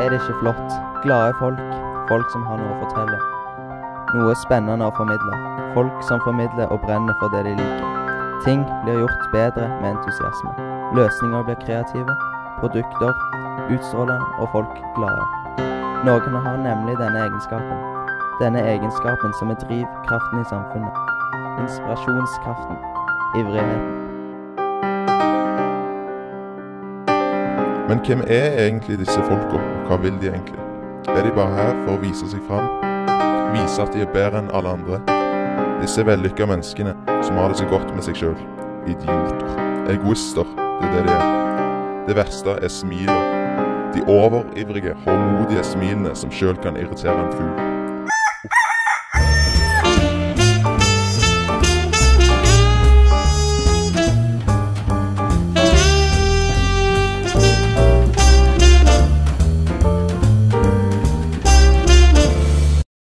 Er det ikke flott? Glade folk. Folk som har noe å fortelle. Noe spennende å formidle. Folk som formidler og brenner for det de liker. Ting blir gjort bedre med entusiasme. Løsninger blir kreative. Produkter utstrålende og folk glade. Noen har nemlig denne egenskapen. Denne egenskapen som er drivkraften i samfunnet. Inspirasjonskraften. Ivrigheten. Men hvem er egentlig disse folka? Hva vil de egentlig? Er de bare her for å vise seg fram? Vise at de er bedre enn alle andre? Disse vellykka menneskene som har det så godt med seg selv. Idioter. Egoister. Det er det de er. Det verste er smiler. De overivrige, håndmodige smilene som selv kan irritere en fugl.